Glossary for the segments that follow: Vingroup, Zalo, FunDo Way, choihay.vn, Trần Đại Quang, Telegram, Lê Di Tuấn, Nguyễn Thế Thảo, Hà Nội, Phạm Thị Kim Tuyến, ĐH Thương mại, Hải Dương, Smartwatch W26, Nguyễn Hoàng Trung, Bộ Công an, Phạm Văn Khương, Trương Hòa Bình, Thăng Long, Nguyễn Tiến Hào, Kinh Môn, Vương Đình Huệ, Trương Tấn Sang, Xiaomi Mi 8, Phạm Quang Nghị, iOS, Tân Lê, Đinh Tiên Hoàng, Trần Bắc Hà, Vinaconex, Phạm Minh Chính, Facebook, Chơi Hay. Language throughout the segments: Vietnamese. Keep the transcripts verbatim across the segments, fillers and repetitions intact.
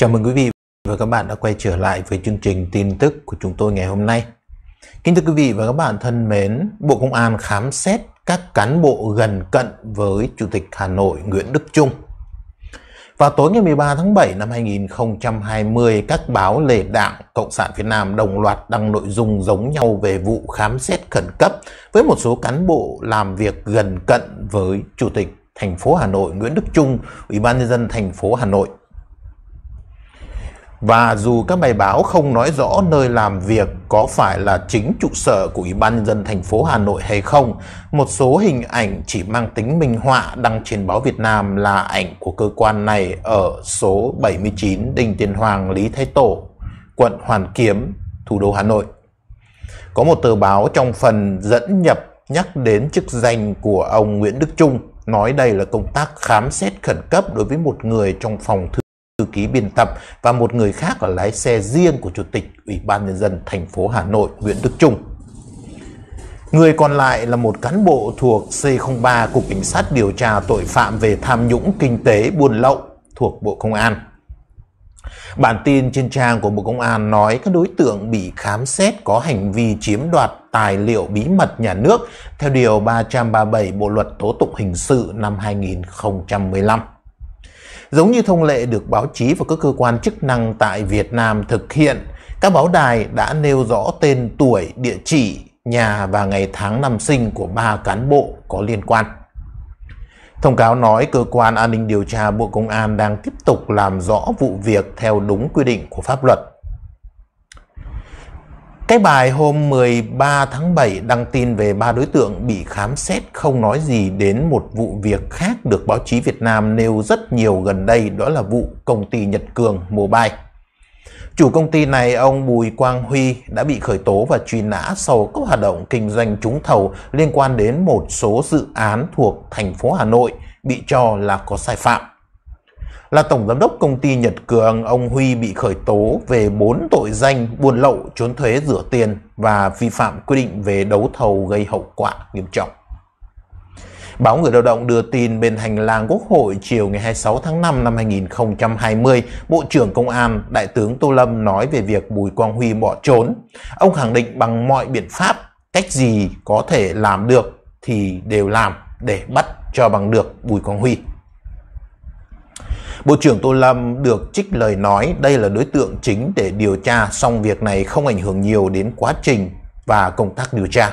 Chào mừng quý vị và các bạn đã quay trở lại với chương trình tin tức của chúng tôi ngày hôm nay. Kính thưa quý vị và các bạn thân mến, Bộ Công an khám xét các cán bộ gần cận với Chủ tịch Hà Nội Nguyễn Đức Chung. Vào tối ngày mười ba tháng bảy năm hai nghìn không trăm hai mươi, các báo lề Đảng Cộng sản Việt Nam đồng loạt đăng nội dung giống nhau về vụ khám xét khẩn cấp với một số cán bộ làm việc gần cận với Chủ tịch thành phố Hà Nội Nguyễn Đức Chung, Ủy ban nhân dân thành phố Hà Nội. Và dù các bài báo không nói rõ nơi làm việc có phải là chính trụ sở của Ủy ban nhân dân thành phố Hà Nội hay không, một số hình ảnh chỉ mang tính minh họa đăng trên báo Việt Nam là ảnh của cơ quan này ở số bảy mươi chín Đinh Tiên Hoàng, Lý Thái Tổ, quận Hoàn Kiếm, thủ đô Hà Nội. Có một tờ báo trong phần dẫn nhập nhắc đến chức danh của ông Nguyễn Đức Chung, nói đây là công tác khám xét khẩn cấp đối với một người trong phòng thư thư ký biên tập và một người khác là lái xe riêng của Chủ tịch Ủy ban nhân dân thành phố Hà Nội Nguyễn Đức Chung. Người còn lại là một cán bộ thuộc C không ba, Cục Cảnh sát điều tra tội phạm về tham nhũng, kinh tế, buôn lậu thuộc Bộ Công an. Bản tin trên trang của Bộ Công an nói các đối tượng bị khám xét có hành vi chiếm đoạt tài liệu bí mật nhà nước theo Điều ba trăm ba mươi bảy Bộ Luật Tố Tụng Hình sự năm hai nghìn không trăm mười lăm. Giống như thông lệ được báo chí và các cơ quan chức năng tại Việt Nam thực hiện, các báo đài đã nêu rõ tên tuổi, địa chỉ, nhà và ngày tháng năm sinh của ba cán bộ có liên quan. Thông cáo nói Cơ quan An ninh Điều tra Bộ Công an đang tiếp tục làm rõ vụ việc theo đúng quy định của pháp luật. Cái bài hôm mười ba tháng bảy đăng tin về ba đối tượng bị khám xét không nói gì đến một vụ việc khác được báo chí Việt Nam nêu rất nhiều gần đây, đó là vụ công ty Nhật Cường Mobile. Chủ công ty này, ông Bùi Quang Huy, đã bị khởi tố và truy nã sau các hoạt động kinh doanh trúng thầu liên quan đến một số dự án thuộc thành phố Hà Nội bị cho là có sai phạm. Là tổng giám đốc công ty Nhật Cường, ông Huy bị khởi tố về bốn tội danh buôn lậu, trốn thuế, rửa tiền và vi phạm quy định về đấu thầu gây hậu quả nghiêm trọng. Báo Người Lao động đưa tin bên hành lang Quốc hội chiều ngày hai mươi sáu tháng năm năm hai nghìn không trăm hai mươi, Bộ trưởng Công an Đại tướng Tô Lâm nói về việc Bùi Quang Huy bỏ trốn. Ông khẳng định bằng mọi biện pháp, cách gì có thể làm được thì đều làm để bắt cho bằng được Bùi Quang Huy. Bộ trưởng Tô Lâm được trích lời nói đây là đối tượng chính để điều tra, song việc này không ảnh hưởng nhiều đến quá trình và công tác điều tra.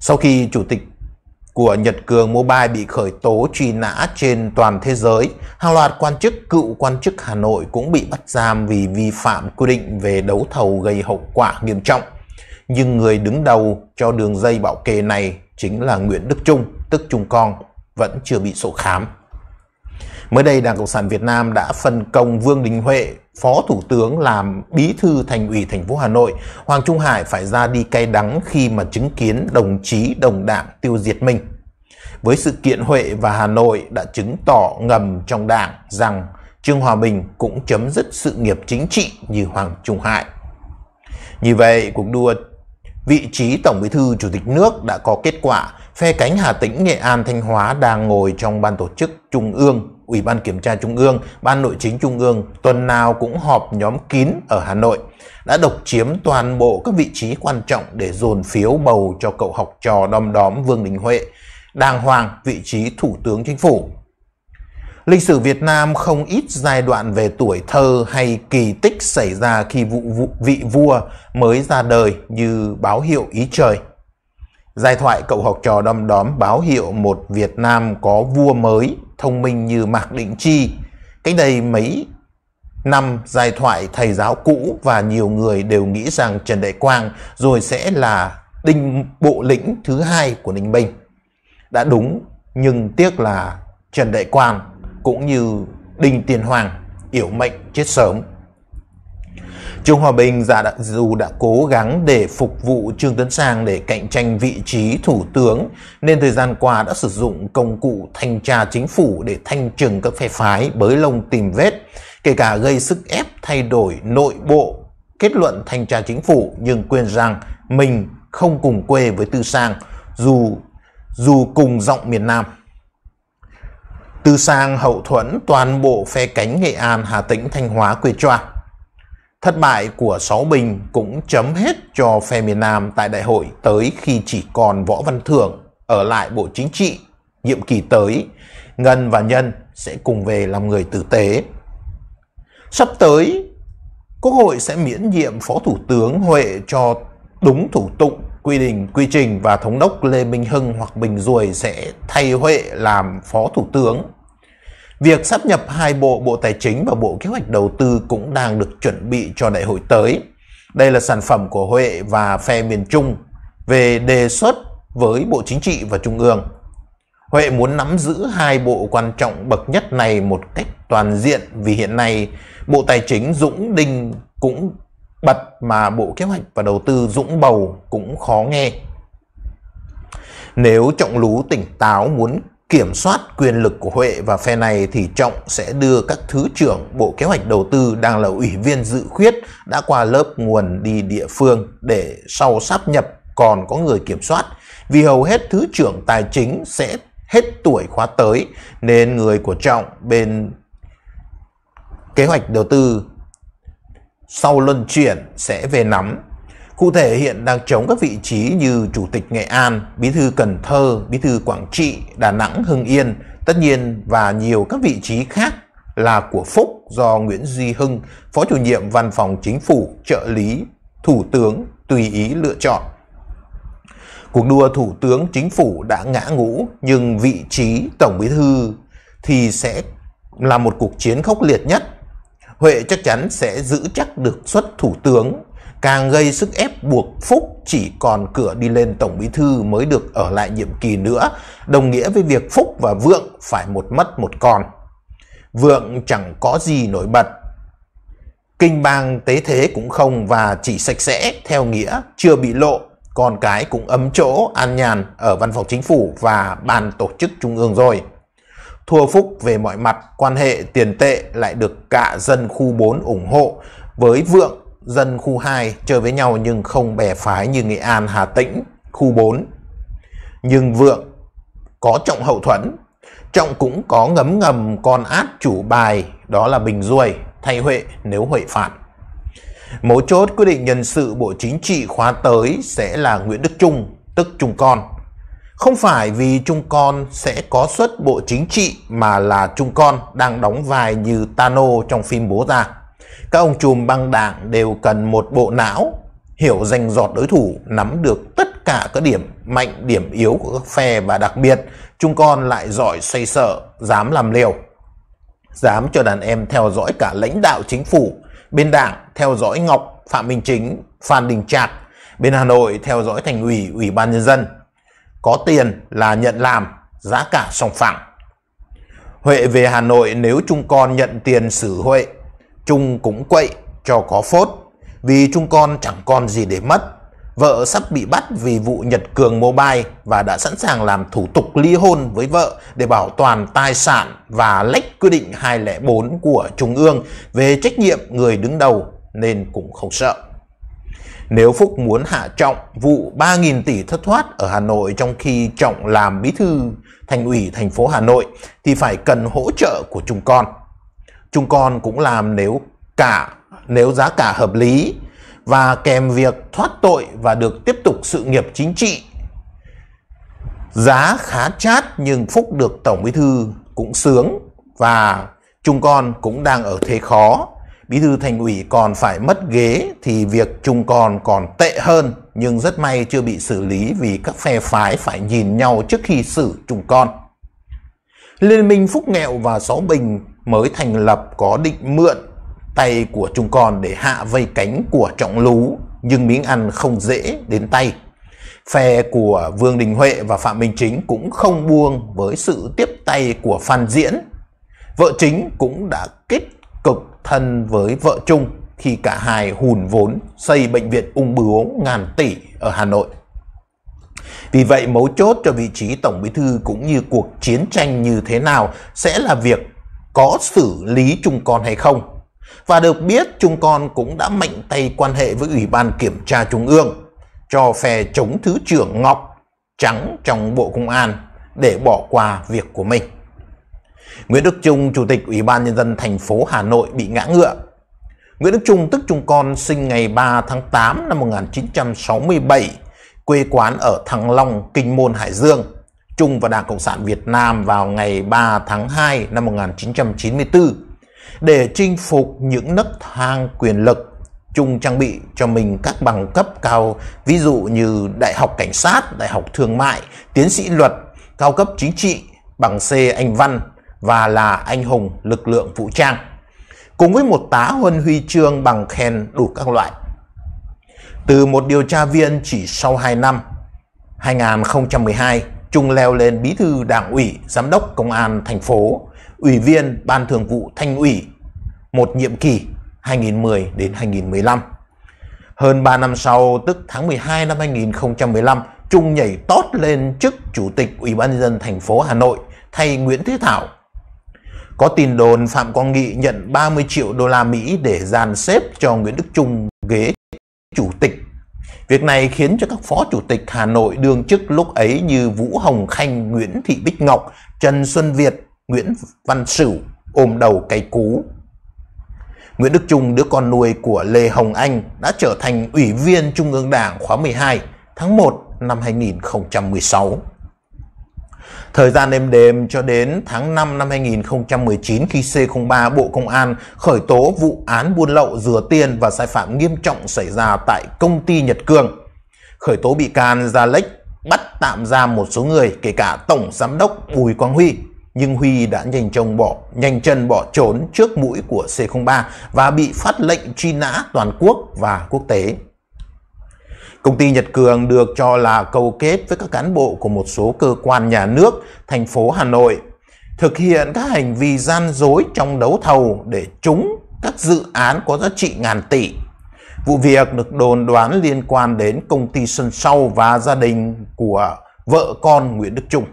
Sau khi Chủ tịch của Nhật Cường Mobile bị khởi tố truy nã trên toàn thế giới, hàng loạt quan chức, cựu quan chức Hà Nội cũng bị bắt giam vì vi phạm quy định về đấu thầu gây hậu quả nghiêm trọng. Nhưng người đứng đầu cho đường dây bảo kê này chính là Nguyễn Đức Chung, tức Chung Con, vẫn chưa bị sổ khám. Mới đây, Đảng Cộng sản Việt Nam đã phân công Vương Đình Huệ, Phó Thủ tướng, làm Bí thư Thành ủy thành phố Hà Nội. Hoàng Trung Hải phải ra đi cay đắng khi mà chứng kiến đồng chí đồng đảng tiêu diệt mình. Với sự kiện, Huệ và Hà Nội đã chứng tỏ ngầm trong đảng rằng Trương Hòa Bình cũng chấm dứt sự nghiệp chính trị như Hoàng Trung Hải. Như vậy, cuộc đua vị trí Tổng Bí thư Chủ tịch nước đã có kết quả. Phe cánh Hà Tĩnh, Nghệ An, Thanh Hóa đang ngồi trong Ban Tổ chức Trung ương, Ủy ban Kiểm tra Trung ương, Ban Nội chính Trung ương tuần nào cũng họp nhóm kín ở Hà Nội, đã độc chiếm toàn bộ các vị trí quan trọng để dồn phiếu bầu cho cậu học trò đom đóm Vương Đình Huệ đàng hoàng vị trí Thủ tướng Chính phủ. Lịch sử Việt Nam không ít giai đoạn về tuổi thơ hay kỳ tích xảy ra khi vụ, vụ vị vua mới ra đời như báo hiệu ý trời. Giai thoại cậu học trò đom đóm báo hiệu một Việt Nam có vua mới, thông minh như Mạc Định Chi. Cách đây mấy năm, giai thoại thầy giáo cũ và nhiều người đều nghĩ rằng Trần Đại Quang rồi sẽ là Đinh Bộ Lĩnh thứ hai của Ninh Bình. Đã đúng, nhưng tiếc là Trần Đại Quang cũng như Đinh Tiên Hoàng yểu mệnh chết sớm. Trương Hòa Bình dù đã cố gắng để phục vụ Trương Tấn Sang để cạnh tranh vị trí thủ tướng, nên thời gian qua đã sử dụng công cụ thanh tra chính phủ để thanh trừng các phe phái, bới lông tìm vết, kể cả gây sức ép thay đổi nội bộ kết luận thanh tra chính phủ, nhưng quên rằng mình không cùng quê với Tư Sang, dù, dù cùng giọng miền Nam. Từ Sang, Hậu Thuẫn, toàn bộ phe cánh Nghệ An, Hà Tĩnh, Thanh Hóa, Quê Choa. Thất bại của Sáu Bình cũng chấm hết cho phe miền Nam tại đại hội tới khi chỉ còn Võ Văn Thưởng ở lại Bộ Chính trị. Nhiệm kỳ tới, Ngân và Nhân sẽ cùng về làm người tử tế. Sắp tới, Quốc hội sẽ miễn nhiệm Phó Thủ tướng Huệ cho đúng thủ tục, quy định, quy trình và Thống đốc Lê Minh Hưng hoặc Bình Duồi sẽ thay Huệ làm Phó Thủ tướng. Việc sáp nhập hai bộ, Bộ Tài chính và Bộ Kế hoạch Đầu tư cũng đang được chuẩn bị cho đại hội tới. Đây là sản phẩm của Huệ và phe miền Trung về đề xuất với Bộ Chính trị và Trung ương. Huệ muốn nắm giữ hai bộ quan trọng bậc nhất này một cách toàn diện vì hiện nay Bộ Tài chính Dũng Đinh cũng bật mà Bộ Kế hoạch và Đầu tư Dũng Bầu cũng khó nghe. Nếu Trọng Lú tỉnh táo muốn kiểm soát quyền lực của Huệ và phe này thì Trọng sẽ đưa các thứ trưởng Bộ Kế hoạch Đầu tư đang là ủy viên dự khuyết đã qua lớp nguồn đi địa phương để sau sáp nhập còn có người kiểm soát. Vì hầu hết thứ trưởng Tài chính sẽ hết tuổi khóa tới nên người của Trọng bên Kế hoạch Đầu tư sau luân chuyển sẽ về nắm. Cụ thể hiện đang trống các vị trí như Chủ tịch Nghệ An, Bí thư Cần Thơ, Bí thư Quảng Trị, Đà Nẵng, Hưng Yên, tất nhiên và nhiều các vị trí khác là của Phúc do Nguyễn Duy Hưng, Phó chủ nhiệm Văn phòng Chính phủ, trợ lý Thủ tướng tùy ý lựa chọn. Cuộc đua Thủ tướng Chính phủ đã ngã ngũ nhưng vị trí Tổng Bí thư thì sẽ là một cuộc chiến khốc liệt nhất. Huệ chắc chắn sẽ giữ chắc được suất Thủ tướng, càng gây sức ép buộc Phúc chỉ còn cửa đi lên Tổng Bí thư mới được ở lại nhiệm kỳ nữa, đồng nghĩa với việc Phúc và Vượng phải một mất một còn. Vượng chẳng có gì nổi bật, kinh bang tế thế cũng không và chỉ sạch sẽ theo nghĩa chưa bị lộ, còn cái cũng ấm chỗ an nhàn ở Văn phòng Chính phủ và Ban Tổ chức Trung ương rồi. Thua Phúc về mọi mặt, quan hệ tiền tệ lại được cả dân khu bốn ủng hộ, với Vượng dân khu hai chơi với nhau nhưng không bè phái như Nghệ An, Hà Tĩnh, khu bốn. Nhưng Vượng có Trọng hậu thuẫn, Trọng cũng có ngấm ngầm con át chủ bài đó là Bình Duồi thay Huệ nếu Huệ phản. Mấu chốt quyết định nhân sự Bộ Chính trị khóa tới sẽ là Nguyễn Đức Chung, tức Chung Con. Không phải vì Chung Con sẽ có suất Bộ Chính trị mà là Chung Con đang đóng vai như Tano trong phim Bố Già. Các ông trùm băng đảng đều cần một bộ não, hiểu rành rọt đối thủ, nắm được tất cả các điểm mạnh, điểm yếu của các phe và đặc biệt, Chung Con lại giỏi xoay sở, dám làm liều. Dám cho đàn em theo dõi cả lãnh đạo chính phủ, bên đảng theo dõi Ngọc, Phạm Minh Chính, Phan Đình Trạt, bên Hà Nội theo dõi Thành ủy, Ủy ban Nhân dân. Có tiền là nhận làm, giá cả sòng phẳng. Huệ về Hà Nội nếu Chung Con nhận tiền xử Huệ, Chung cũng quậy cho có phốt, vì Chung Con chẳng còn gì để mất. Vợ sắp bị bắt vì vụ Nhật Cường Mobile và đã sẵn sàng làm thủ tục ly hôn với vợ để bảo toàn tài sản và lách quy định hai không bốn của Trung ương về trách nhiệm người đứng đầu nên cũng không sợ. Nếu Phúc muốn hạ Trọng vụ ba nghìn tỷ thất thoát ở Hà Nội trong khi Trọng làm bí thư Thành ủy thành phố Hà Nội thì phải cần hỗ trợ của Chung Con. Chung Con cũng làm nếu cả nếu giá cả hợp lý và kèm việc thoát tội và được tiếp tục sự nghiệp chính trị. Giá khá chát nhưng Phúc được Tổng Bí thư cũng sướng và Chung Con cũng đang ở thế khó. Bí thư Thành ủy còn phải mất ghế thì việc Chung Con còn tệ hơn, nhưng rất may chưa bị xử lý vì các phe phái phải nhìn nhau trước khi xử Chung Con. Liên minh Phúc Nghèo và Sáu Bình mới thành lập có định mượn tay của Chung Con để hạ vây cánh của Trọng Lú, nhưng miếng ăn không dễ đến tay. Phe của Vương Đình Huệ và Phạm Minh Chính cũng không buông với sự tiếp tay của Phan Diễn. Vợ Chính cũng đã kết cực thân với vợ Chung khi cả hai hùn vốn xây bệnh viện ung bướu ngàn tỷ ở Hà Nội. Vì vậy mấu chốt cho vị trí Tổng Bí thư cũng như cuộc chiến tranh như thế nào sẽ là việc có xử lý Chung Con hay không. Và được biết Chung Con cũng đã mạnh tay quan hệ với Ủy ban Kiểm tra Trung ương cho phe chống Thứ trưởng Ngọc trắng trong Bộ Công an để bỏ qua việc của mình. Nguyễn Đức Chung, Chủ tịch Ủy ban Nhân dân thành phố Hà Nội bị ngã ngựa. Nguyễn Đức Chung tức Chung Con sinh ngày ba tháng tám năm một nghìn chín trăm sáu mươi bảy, quê quán ở Thăng Long, Kinh Môn, Hải Dương. Chung vào Đảng Cộng sản Việt Nam vào ngày ba tháng hai năm một nghìn chín trăm chín mươi tư. Để chinh phục những nấc thang quyền lực, Chung trang bị cho mình các bằng cấp cao, ví dụ như Đại học Cảnh sát, Đại học Thương mại, Tiến sĩ Luật, cao cấp chính trị, bằng C Anh Văn và là Anh hùng lực lượng vũ trang, cùng với một tá huân huy chương, bằng khen đủ các loại. Từ một điều tra viên chỉ sau hai năm, hai nghìn không trăm mười hai, Chung leo lên bí thư đảng ủy, giám đốc công an thành phố, ủy viên ban thường vụ thành ủy một nhiệm kỳ hai nghìn không trăm mười đến hai nghìn không trăm mười lăm. Hơn ba năm sau, tức tháng mười hai năm hai nghìn không trăm mười lăm, Chung nhảy tót lên chức Chủ tịch Ủy ban Nhân dân thành phố Hà Nội thay Nguyễn Thế Thảo. Có tin đồn Phạm Quang Nghị nhận ba mươi triệu đô la Mỹ để dàn xếp cho Nguyễn Đức Chung ghế chủ tịch. Việc này khiến cho các phó chủ tịch Hà Nội đương chức lúc ấy như Vũ Hồng Khanh, Nguyễn Thị Bích Ngọc, Trần Xuân Việt, Nguyễn Văn Sửu ôm đầu cay cú. Nguyễn Đức Chung, đứa con nuôi của Lê Hồng Anh, đã trở thành Ủy viên Trung ương Đảng khóa mười hai tháng một năm hai nghìn không trăm mười sáu. Thời gian êm đềm cho đến tháng năm năm hai nghìn không trăm mười chín khi C không ba Bộ Công an khởi tố vụ án buôn lậu, rửa tiền và sai phạm nghiêm trọng xảy ra tại công ty Nhật Cường. Khởi tố bị can ra lệnh bắt tạm giam một số người, kể cả Tổng Giám đốc Bùi Quang Huy. Nhưng Huy đã nhanh chóng bỏ, nhanh chân bỏ trốn trước mũi của C không ba và bị phát lệnh truy nã toàn quốc và quốc tế. Công ty Nhật Cường được cho là câu kết với các cán bộ của một số cơ quan nhà nước, thành phố Hà Nội, thực hiện các hành vi gian dối trong đấu thầu để trúng các dự án có giá trị ngàn tỷ. Vụ việc được đồn đoán liên quan đến công ty Sân Sau và gia đình của vợ con Nguyễn Đức Chung.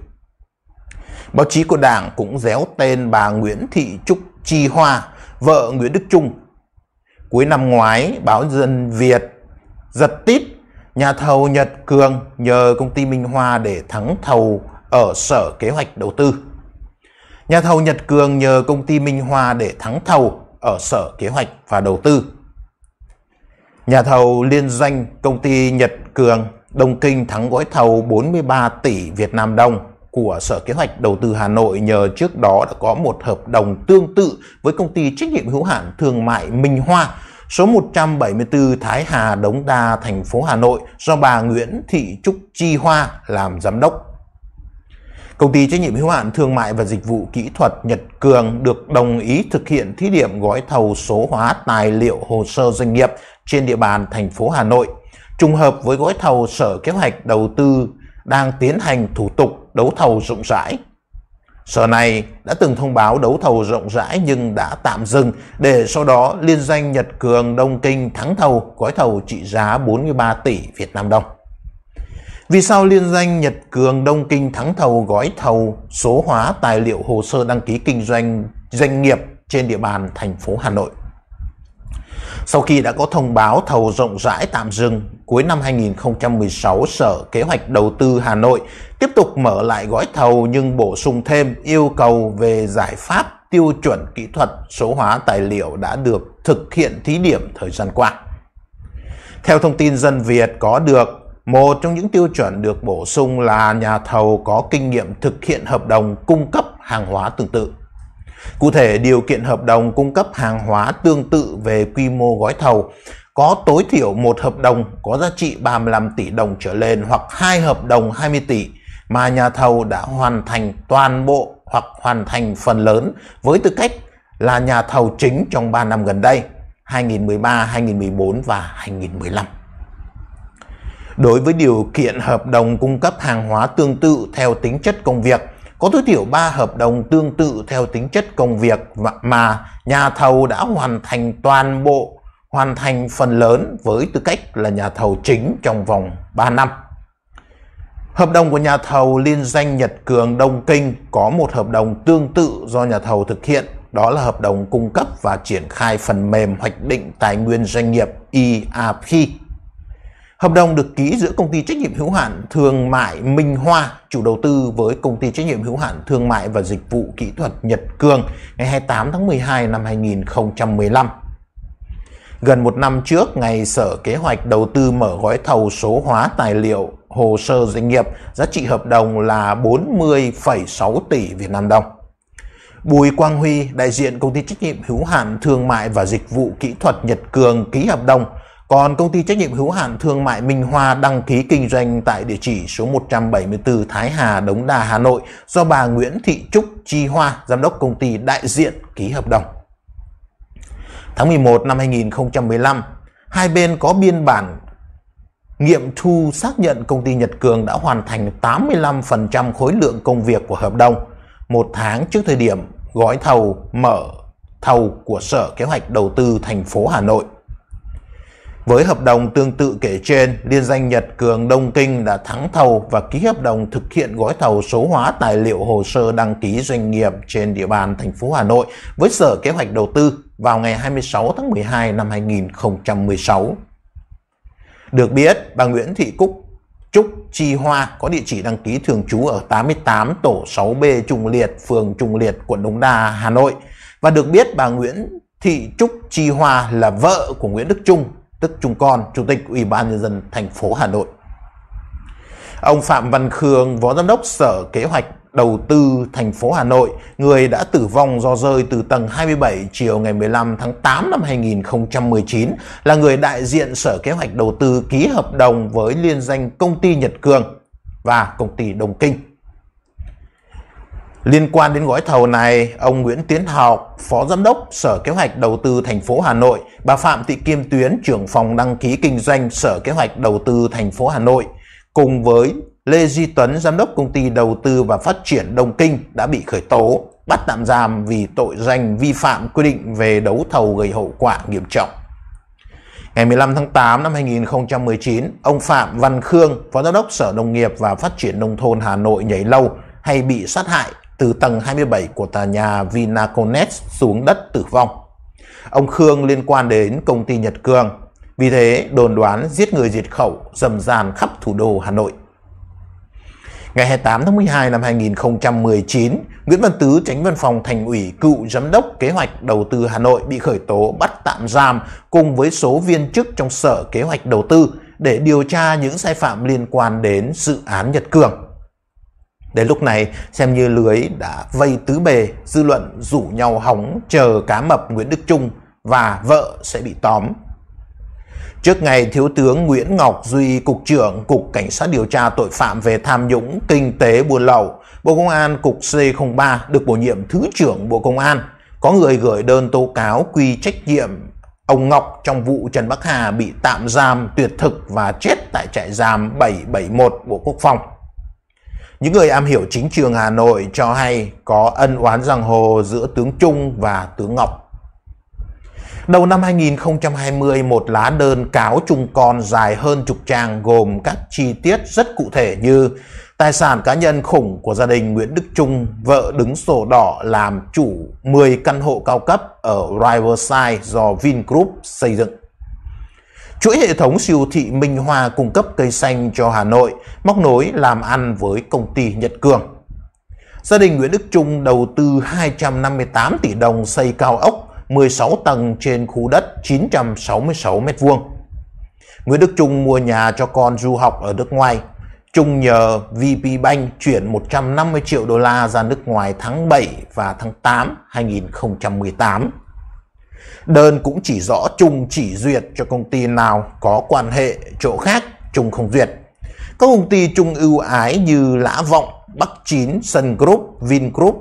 Báo chí của Đảng cũng réo tên bà Nguyễn Thị Trúc Chi Hoa, vợ Nguyễn Đức Chung. Cuối năm ngoái, báo Dân Việt giật tít nhà thầu Nhật Cường nhờ công ty Minh Hoa để thắng thầu ở Sở Kế hoạch Đầu tư. Nhà thầu Nhật Cường nhờ công ty Minh Hoa để thắng thầu ở Sở Kế hoạch và Đầu tư. Nhà thầu liên danh công ty Nhật Cường Đông Kinh thắng gói thầu bốn mươi ba tỷ Việt Nam đồng. Của Sở Kế hoạch Đầu tư Hà Nội nhờ trước đó đã có một hợp đồng tương tự với công ty trách nhiệm hữu hạn thương mại Minh Hoa số một trăm bảy mươi tư Thái Hà, Đống Đa, thành phố Hà Nội do bà Nguyễn Thị Trúc Chi Hoa làm giám đốc. Công ty trách nhiệm hữu hạn thương mại và dịch vụ kỹ thuật Nhật Cường được đồng ý thực hiện thí điểm gói thầu số hóa tài liệu hồ sơ doanh nghiệp trên địa bàn thành phố Hà Nội, trùng hợp với gói thầu Sở Kế hoạch Đầu tư đang tiến hành thủ tục đấu thầu rộng rãi. Sở này đã từng thông báo đấu thầu rộng rãi nhưng đã tạm dừng để sau đó liên danh Nhật Cường Đông Kinh thắng thầu gói thầu trị giá bốn mươi ba tỷ Việt Nam đồng. Vì sao liên danh Nhật Cường Đông Kinh thắng thầu gói thầu số hóa tài liệu hồ sơ đăng ký kinh doanh doanh nghiệp trên địa bàn thành phố Hà Nội? Sau khi đã có thông báo thầu rộng rãi tạm dừng, cuối năm hai nghìn không trăm mười sáu, Sở Kế hoạch Đầu tư Hà Nội tiếp tục mở lại gói thầu nhưng bổ sung thêm yêu cầu về giải pháp tiêu chuẩn kỹ thuật số hóa tài liệu đã được thực hiện thí điểm thời gian qua. Theo thông tin Dân Việt có được, một trong những tiêu chuẩn được bổ sung là nhà thầu có kinh nghiệm thực hiện hợp đồng cung cấp hàng hóa tương tự. Cụ thể, điều kiện hợp đồng cung cấp hàng hóa tương tự về quy mô gói thầu có tối thiểu một hợp đồng có giá trị ba mươi lăm tỷ đồng trở lên hoặc hai hợp đồng hai mươi tỷ mà nhà thầu đã hoàn thành toàn bộ hoặc hoàn thành phần lớn với tư cách là nhà thầu chính trong ba năm gần đây, hai nghìn không trăm mười ba, hai nghìn không trăm mười bốn và hai nghìn không trăm mười lăm. Đối với điều kiện hợp đồng cung cấp hàng hóa tương tự theo tính chất công việc, có tối thiểu ba hợp đồng tương tự theo tính chất công việc mà nhà thầu đã hoàn thành toàn bộ, hoàn thành phần lớn với tư cách là nhà thầu chính trong vòng ba năm. Hợp đồng của nhà thầu liên danh Nhật Cường Đông Kinh có một hợp đồng tương tự do nhà thầu thực hiện, đó là hợp đồng cung cấp và triển khai phần mềm hoạch định tài nguyên doanh nghiệp E R P. Hợp đồng được ký giữa Công ty Trách nhiệm hữu hạn Thương mại Minh Hoa, chủ đầu tư, với Công ty Trách nhiệm hữu hạn Thương mại và Dịch vụ Kỹ thuật Nhật Cường ngày hai mươi tám tháng mười hai năm hai nghìn không trăm mười lăm. Gần một năm trước, ngày Sở Kế hoạch đầu tư mở gói thầu số hóa tài liệu hồ sơ doanh nghiệp, giá trị hợp đồng là bốn mươi phẩy sáu tỷ Việt Nam đồng. Bùi Quang Huy, đại diện Công ty Trách nhiệm hữu hạn Thương mại và Dịch vụ Kỹ thuật Nhật Cường ký hợp đồng, còn Công ty Trách nhiệm hữu hạn Thương mại Minh Hoa đăng ký kinh doanh tại địa chỉ số một trăm bảy mươi tư Thái Hà, Đống Đa, Hà Nội do bà Nguyễn Thị Trúc Chi Hoa, giám đốc công ty đại diện, ký hợp đồng. Tháng mười một năm hai nghìn không trăm mười lăm, hai bên có biên bản nghiệm thu xác nhận công ty Nhật Cường đã hoàn thành tám mươi lăm phần trăm khối lượng công việc của hợp đồng một tháng trước thời điểm gói thầu mở thầu của Sở Kế hoạch Đầu tư thành phố Hà Nội. Với hợp đồng tương tự kể trên, liên danh Nhật Cường Đông Kinh đã thắng thầu và ký hợp đồng thực hiện gói thầu số hóa tài liệu hồ sơ đăng ký doanh nghiệp trên địa bàn thành phố Hà Nội với Sở Kế hoạch Đầu tư vào ngày hai mươi sáu tháng mười hai năm hai nghìn không trăm mười sáu. Được biết, bà Nguyễn Thị Cúc Trúc Chi Hoa có địa chỉ đăng ký thường trú ở tám mươi tám tổ sáu B Trung Liệt, phường Trung Liệt, quận Đống Đa, Hà Nội. Và được biết bà Nguyễn Thị Trúc Chi Hoa là vợ của Nguyễn Đức Chung, tức Chung Con, Chủ tịch Ủy ban Nhân dân thành phố Hà Nội. Ông Phạm Văn Khương, Phó Giám đốc Sở Kế hoạch Đầu tư thành phố Hà Nội, người đã tử vong do rơi từ tầng hai mươi bảy chiều ngày mười lăm tháng tám năm hai nghìn không trăm mười chín, là người đại diện Sở Kế hoạch Đầu tư ký hợp đồng với liên danh Công ty Nhật Cường và Công ty Đông Kinh. Liên quan đến gói thầu này, ông Nguyễn Tiến Hào, Phó Giám đốc Sở Kế hoạch Đầu tư thành phố Hà Nội, bà Phạm Thị Kim Tuyến, trưởng phòng đăng ký kinh doanh Sở Kế hoạch Đầu tư thành phố Hà Nội, cùng với Lê Di Tuấn, Giám đốc Công ty Đầu tư và Phát triển Đông Kinh, đã bị khởi tố, bắt tạm giam vì tội danh vi phạm quy định về đấu thầu gây hậu quả nghiêm trọng. Ngày mười lăm tháng tám năm hai nghìn không trăm mười chín, ông Phạm Văn Khương, Phó Giám đốc Sở Nông nghiệp và Phát triển Nông thôn Hà Nội nhảy lầu hay bị sát hại từ tầng hai mươi bảy của tòa nhà Vinaconex xuống đất tử vong. Ông Khương liên quan đến Công ty Nhật Cường, vì thế đồn đoán giết người diệt khẩu rầm ràn khắp thủ đô Hà Nội. Ngày hai mươi tám tháng mười hai năm hai nghìn không trăm mười chín, Nguyễn Văn Tứ, Chánh Văn phòng Thành ủy, cựu Giám đốc Kế hoạch Đầu tư Hà Nội bị khởi tố, bắt tạm giam cùng với số viên chức trong Sở Kế hoạch Đầu tư để điều tra những sai phạm liên quan đến dự án Nhật Cường. Đến lúc này, xem như lưới đã vây tứ bề, dư luận rủ nhau hóng chờ cá mập Nguyễn Đức Chung và vợ sẽ bị tóm. Trước ngày Thiếu tướng Nguyễn Ngọc Duy, Cục trưởng Cục Cảnh sát điều tra tội phạm về tham nhũng, kinh tế, buôn lậu, Bộ Công an, Cục C không ba, được bổ nhiệm Thứ trưởng Bộ Công an, có người gửi đơn tố cáo quy trách nhiệm ông Ngọc trong vụ Trần Bắc Hà bị tạm giam tuyệt thực và chết tại trại giam bảy bảy mốt Bộ Quốc phòng. Những người am hiểu chính trường Hà Nội cho hay có ân oán giang hồ giữa tướng Chung và tướng Ngọc. Đầu năm hai nghìn không trăm hai mươi, một lá đơn cáo Chung Con dài hơn chục trang gồm các chi tiết rất cụ thể như tài sản cá nhân khủng của gia đình Nguyễn Đức Chung, vợ đứng sổ đỏ làm chủ mười căn hộ cao cấp ở Riverside do Vingroup xây dựng. Chuỗi hệ thống siêu thị Minh Hoa cung cấp cây xanh cho Hà Nội, móc nối làm ăn với Công ty Nhật Cường. Gia đình Nguyễn Đức Chung đầu tư hai trăm năm mươi tám tỷ đồng xây cao ốc mười sáu tầng trên khu đất chín trăm sáu mươi sáu mét vuông. Nguyễn Đức Chung mua nhà cho con du học ở nước ngoài. Chung nhờ vê pê Bank chuyển một trăm năm mươi triệu đô la ra nước ngoài tháng bảy và tháng tám năm hai nghìn không trăm mười tám. Đơn cũng chỉ rõ Chung chỉ duyệt cho công ty nào có quan hệ, chỗ khác Chung không duyệt. Các công ty Chung ưu ái như Lã Vọng, Bắc Chín, Sun Group, Vingroup,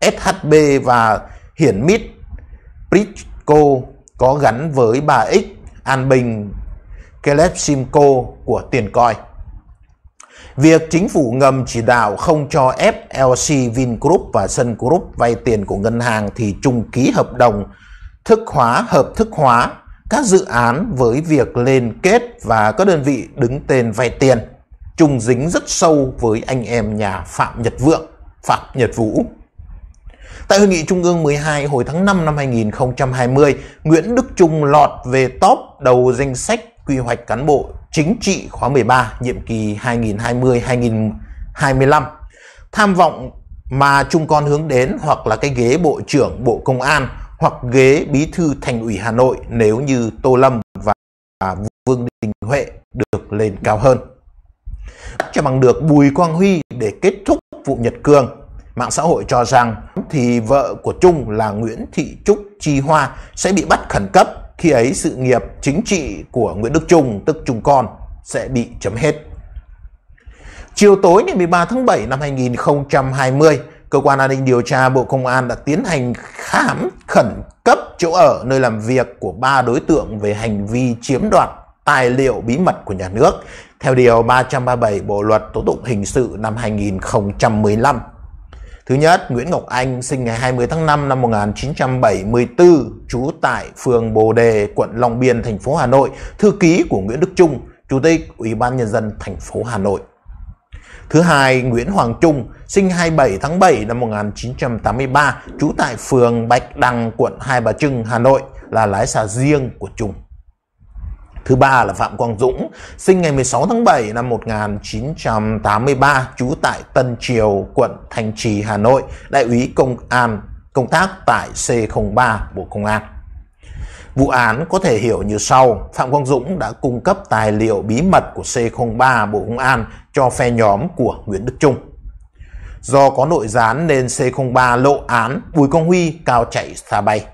ét hát bê và Hiển Mít, Bridco có gắn với ba X, An Bình, Kelepsimco của tiền coi. Việc chính phủ ngầm chỉ đạo không cho ép lờ xê Vingroup và Sun Group vay tiền của ngân hàng thì Chung ký hợp đồng thức hóa, hợp thức hóa các dự án với việc liên kết và các đơn vị đứng tên vay tiền. Chung dính rất sâu với anh em nhà Phạm Nhật Vượng, Phạm Nhật Vũ. Tại Hội nghị Trung ương mười hai hồi tháng năm năm hai nghìn không trăm hai mươi, Nguyễn Đức Chung lọt về top đầu danh sách quy hoạch cán bộ chính trị khóa mười ba nhiệm kỳ hai nghìn không trăm hai mươi đến hai nghìn không trăm hai mươi lăm. Tham vọng mà chúng con hướng đến hoặc là cái ghế Bộ trưởng Bộ Công an hoặc ghế Bí thư Thành ủy Hà Nội nếu như Tô Lâm và Vương Đình Huệ được lên cao hơn. Cho bằng được Bùi Quang Huy để kết thúc vụ Nhật Cường. Mạng xã hội cho rằng thì vợ của Chung là Nguyễn Thị Trúc Chi Hoa sẽ bị bắt khẩn cấp, khi ấy sự nghiệp chính trị của Nguyễn Đức Chung tức Chung Con sẽ bị chấm hết. Chiều tối ngày mười ba tháng bảy năm hai nghìn không trăm hai mươi, Cơ quan An ninh Điều tra Bộ Công an đã tiến hành khám khẩn cấp chỗ ở, nơi làm việc của ba đối tượng về hành vi chiếm đoạt tài liệu bí mật của nhà nước theo Điều ba trăm ba mươi bảy Bộ Luật Tố Tụng Hình sự năm hai nghìn không trăm mười lăm. Thứ nhất, Nguyễn Ngọc Anh sinh ngày hai mươi tháng năm năm một nghìn chín trăm bảy mươi tư, trú tại phường Bồ Đề, quận Long Biên, thành phố Hà Nội, thư ký của Nguyễn Đức Chung, Chủ tịch Ủy ban Nhân dân thành phố Hà Nội. Thứ hai, Nguyễn Hoàng Trung sinh hai mươi bảy tháng bảy năm một nghìn chín trăm tám mươi ba, trú tại phường Bạch Đằng, quận Hai Bà Trưng, Hà Nội, là lái xe riêng của Chung. Thứ ba là Phạm Quang Dũng, sinh ngày mười sáu tháng bảy năm một nghìn chín trăm tám mươi ba, trú tại Tân Triều, quận Thanh Trì, Hà Nội, đại úy công an, công tác tại C không ba Bộ Công an. Vụ án có thể hiểu như sau: Phạm Quang Dũng đã cung cấp tài liệu bí mật của C không ba Bộ Công an cho phe nhóm của Nguyễn Đức Chung. Do có nội gián nên C không ba lộ án, Bùi Quang Huy cao chạy xa bay.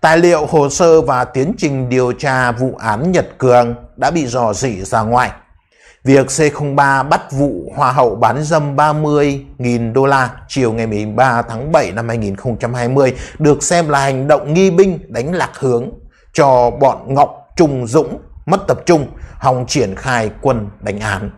Tài liệu, hồ sơ và tiến trình điều tra vụ án Nhật Cường đã bị rò rỉ ra ngoài. Việc C không ba bắt vụ hoa hậu bán dâm ba mươi nghìn đô la chiều ngày mười ba tháng bảy năm hai nghìn không trăm hai mươi được xem là hành động nghi binh đánh lạc hướng cho bọn Ngọc, Trung, Dũng mất tập trung, hòng triển khai quân đánh án.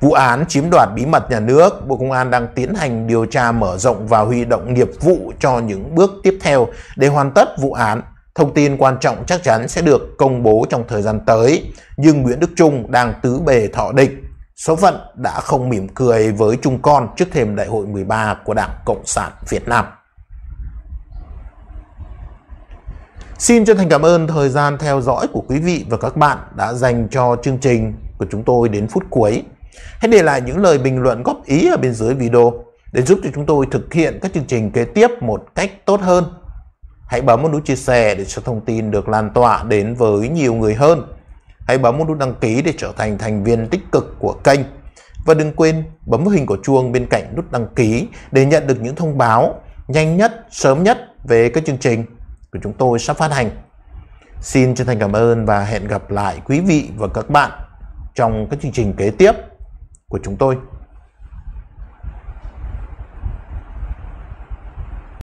Vụ án chiếm đoạt bí mật nhà nước, Bộ Công an đang tiến hành điều tra mở rộng và huy động nghiệp vụ cho những bước tiếp theo để hoàn tất vụ án. Thông tin quan trọng chắc chắn sẽ được công bố trong thời gian tới, nhưng Nguyễn Đức Chung đang tứ bề thọ địch. Số phận đã không mỉm cười với Chung Con trước thềm Đại hội mười ba của Đảng Cộng sản Việt Nam. Xin chân thành cảm ơn thời gian theo dõi của quý vị và các bạn đã dành cho chương trình của chúng tôi đến phút cuối. Hãy để lại những lời bình luận góp ý ở bên dưới video để giúp cho chúng tôi thực hiện các chương trình kế tiếp một cách tốt hơn. Hãy bấm một nút chia sẻ để cho thông tin được lan tỏa đến với nhiều người hơn. Hãy bấm một nút đăng ký để trở thành thành viên tích cực của kênh. Và đừng quên bấm vào hình của chuông bên cạnh nút đăng ký để nhận được những thông báo nhanh nhất, sớm nhất về các chương trình của chúng tôi sắp phát hành. Xin chân thành cảm ơn và hẹn gặp lại quý vị và các bạn trong các chương trình kế tiếp của chúng tôi.